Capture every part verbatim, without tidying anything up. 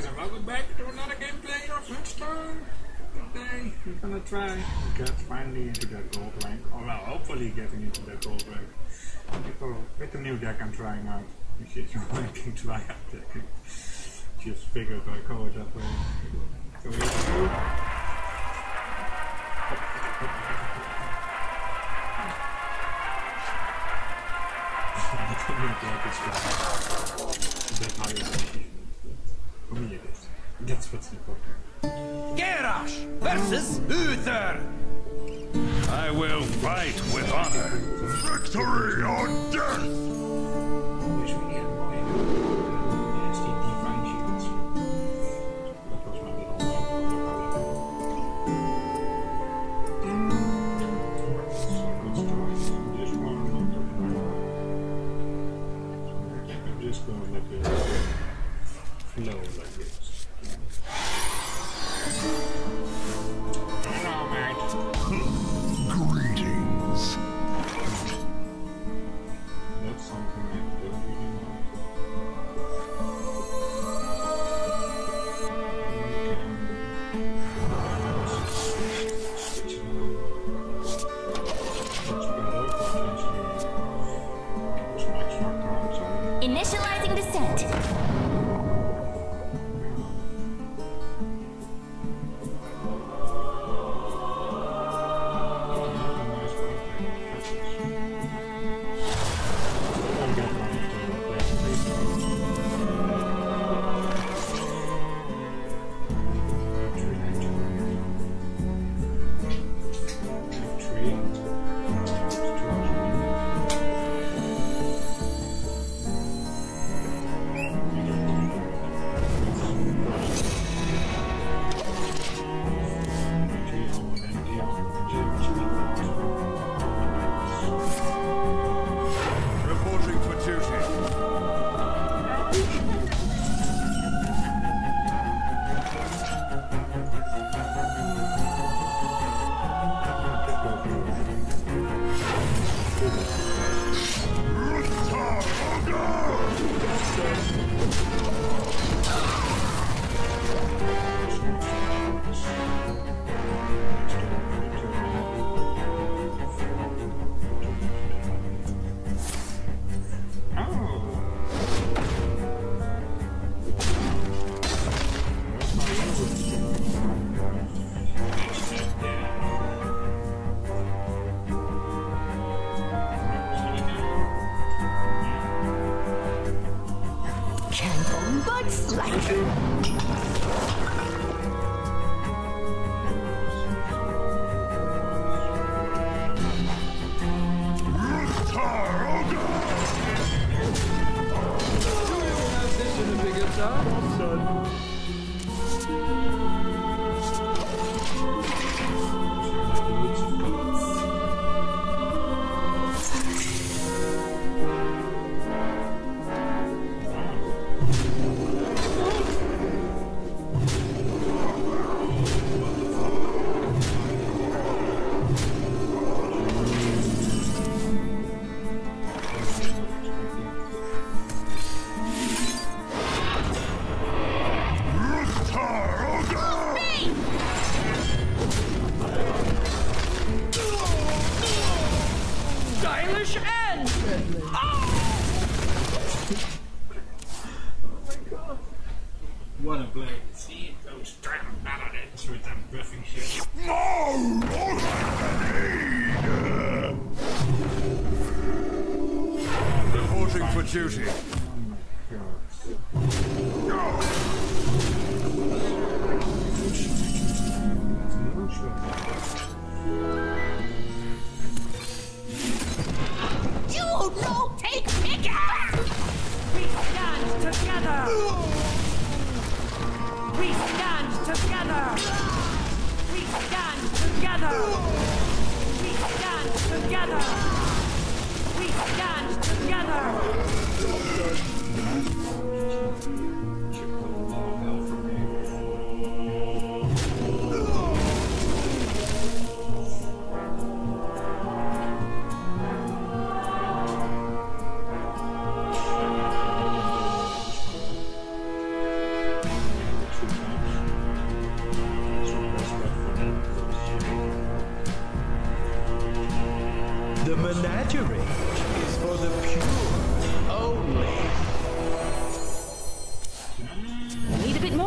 guys, and welcome back to another gameplay of Hatch Time. Today we're gonna try to get finally into the gold rank, or well, hopefully getting into the gold rank. People with the new deck I'm trying out, which is your ranking tryout deck. Just figured I'd call it that way. So here we go. For me it is. That's what's important. Garrosh versus Uther. I will fight with honor. Victory or death. I wish we had more nasty divine shields. That was my little one. I'm just going to let it flow like this. Hello, mate. Greetings. That's something I don't really know. Initializing descent.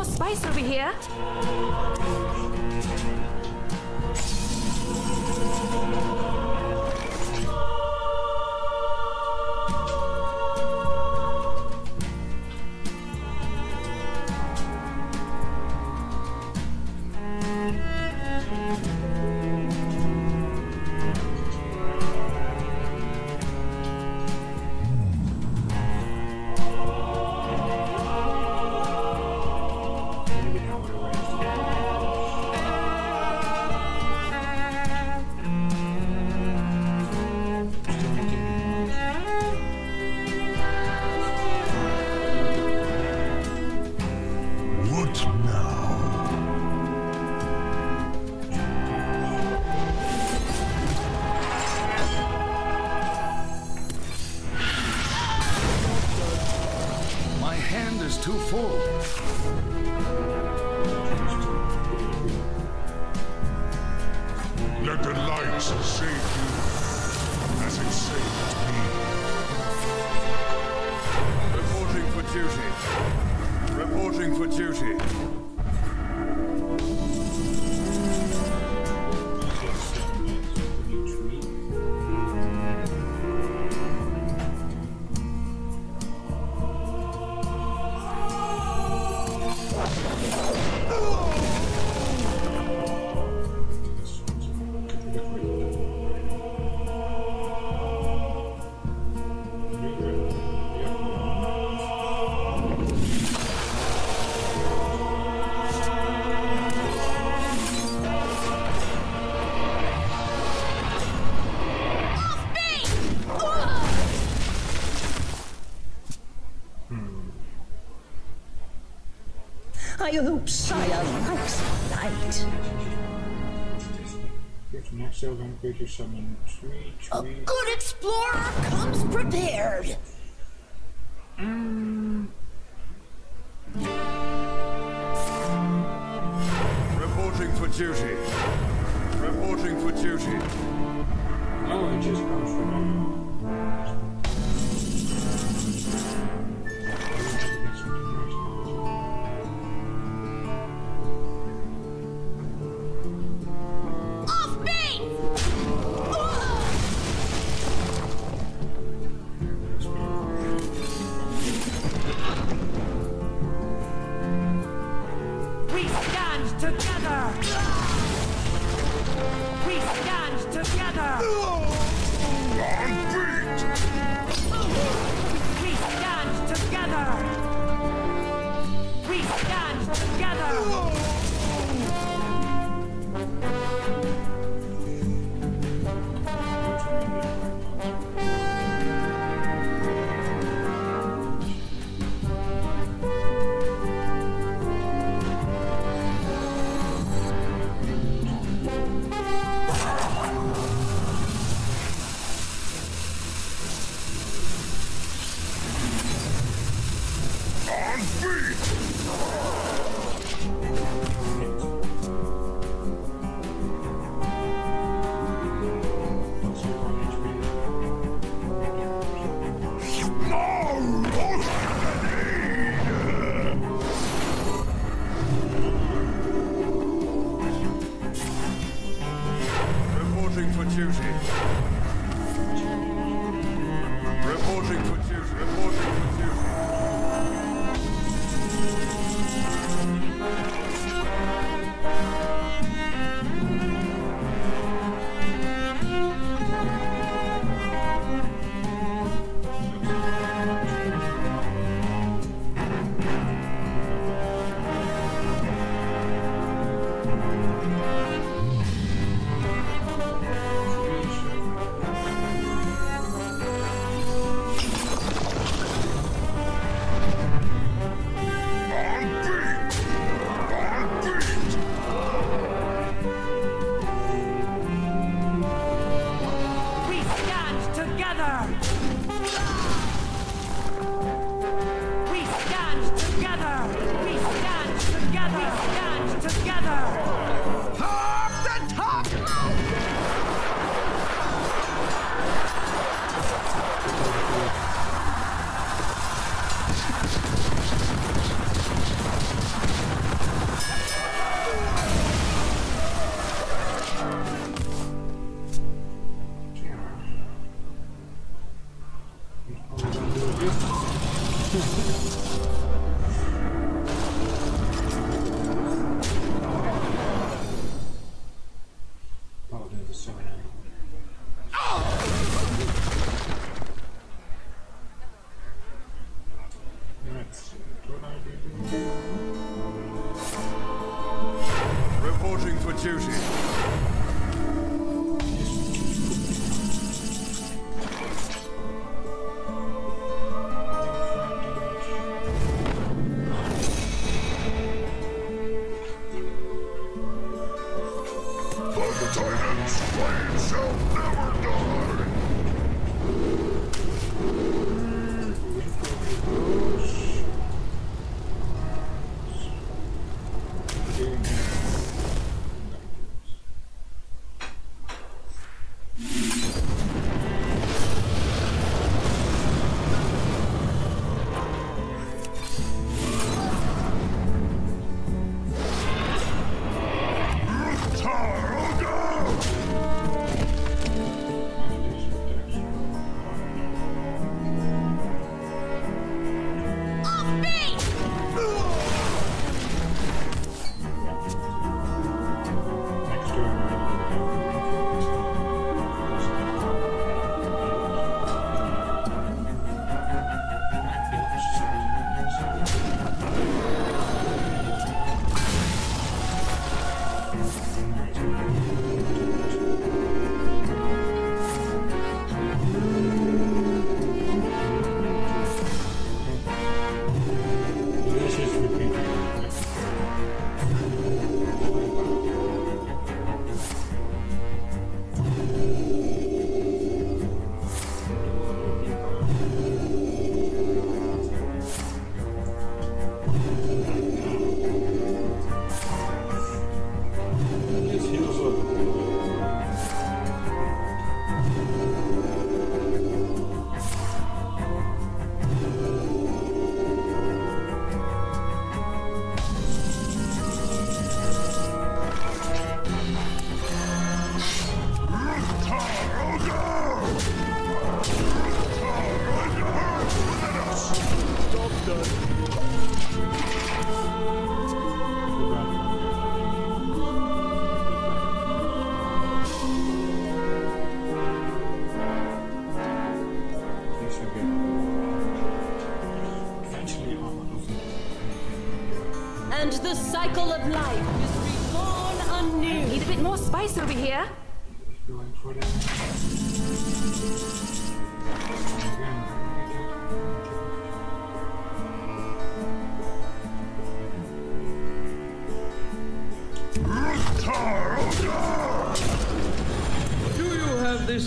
more spice over here. I hope Sire likes the light. A good explorer comes prepared. Mm. Reporting for duty. Reporting for duty. Oh, it just comes from. reporting for duty.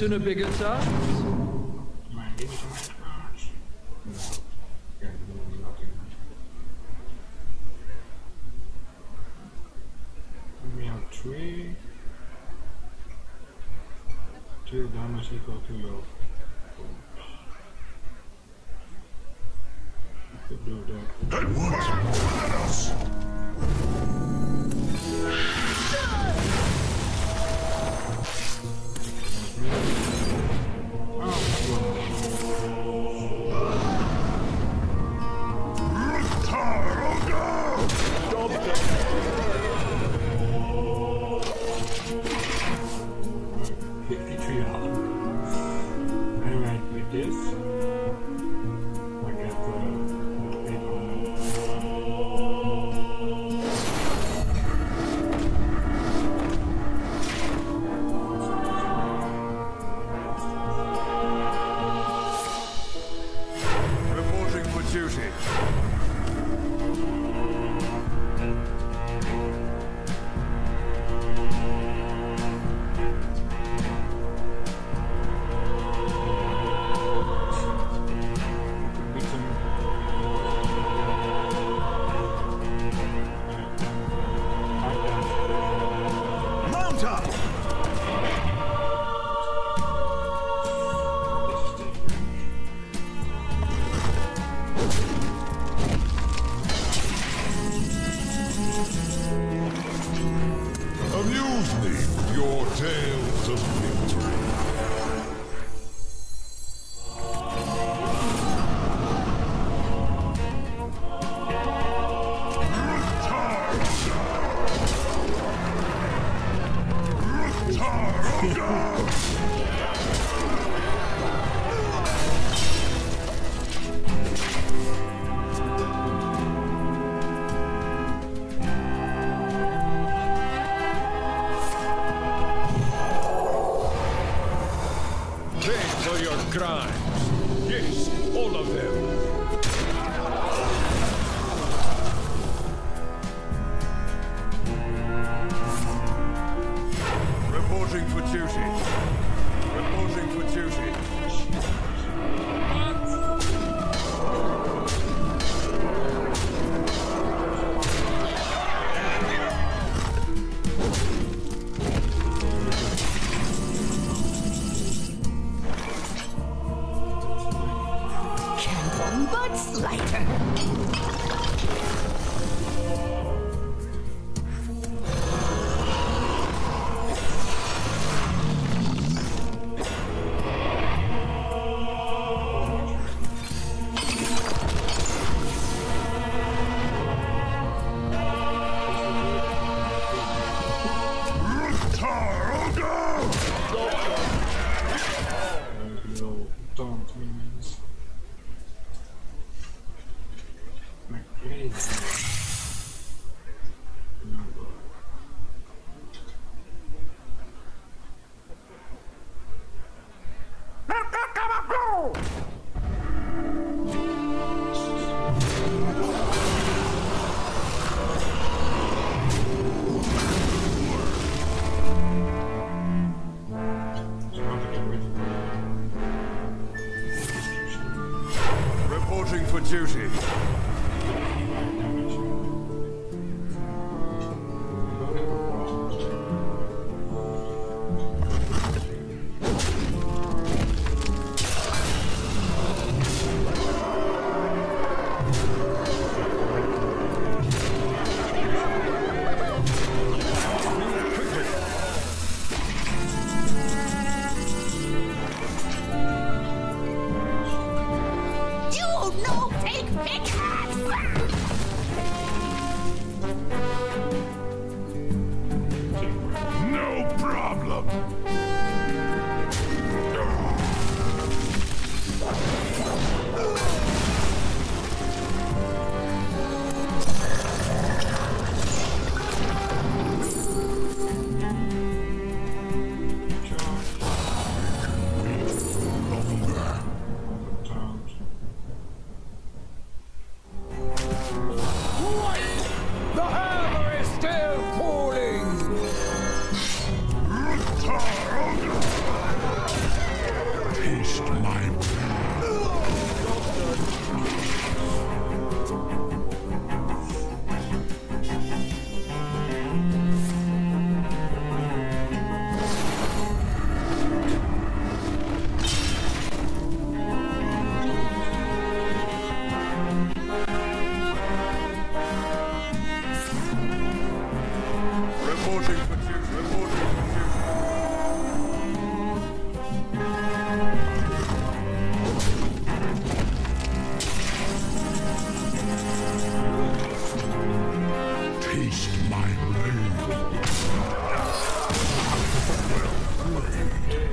In a bigger size. Reporting for duty. Reporting for duty. Taste my blade. Well played.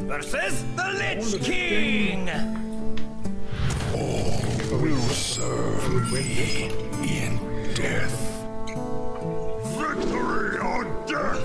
Versus the Lich King! All will serve me in death. Victory or death!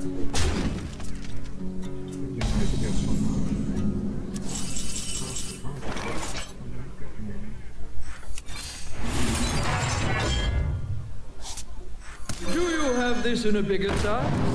Do you have this in a bigger size?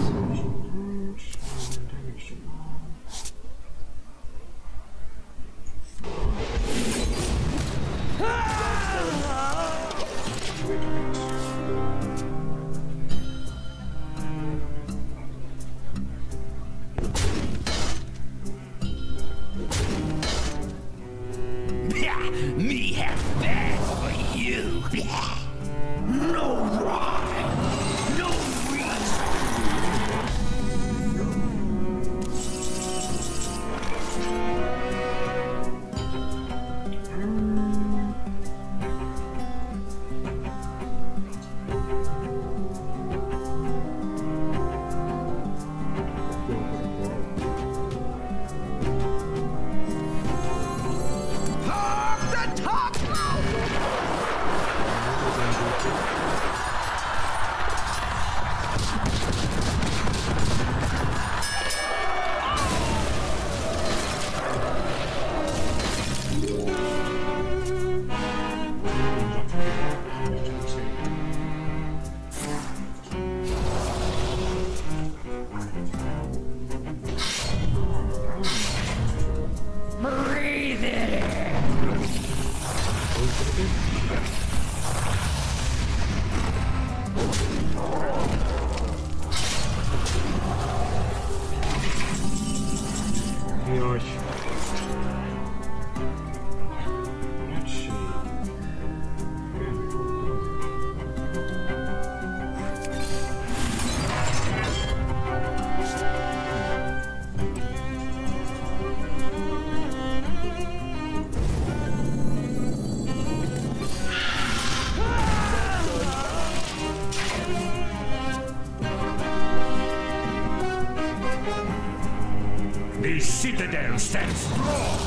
Citadel stands strong!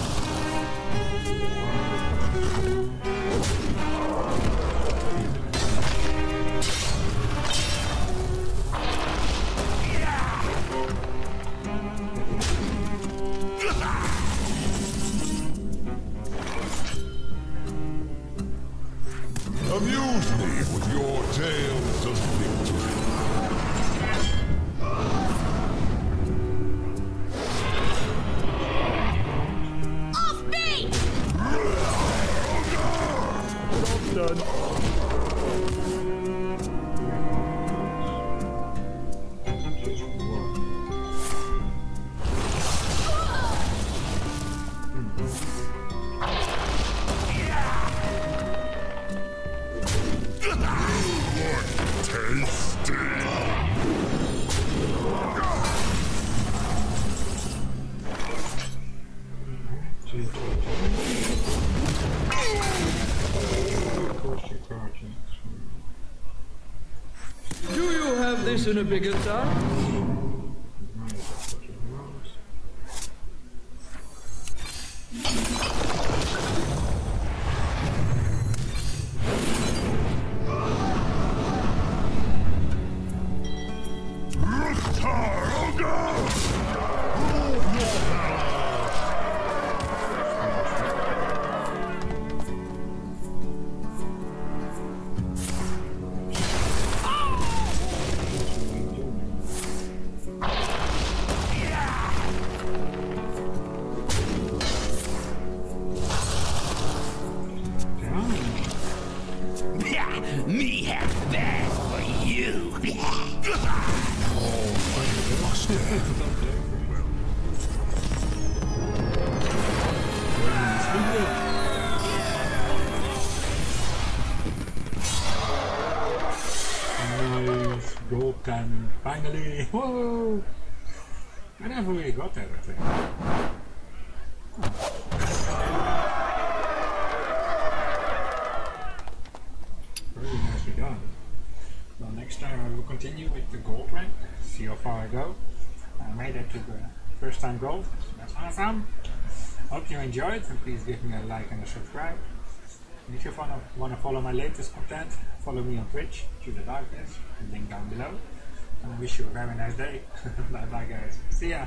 Amuse me with your tales of victory. In a bigger time. And finally, whoa! I never really got everything. Very nicely done. Well, next time I will continue with the gold rank, see how far I go. I made it to the first time gold, so that's awesome. Hope you enjoyed, and please give me a like and a subscribe. And if you want to follow my latest content, follow me on Twitch, Tudor Darkness, link down below. I wish you a very nice day. Bye bye guys. See ya.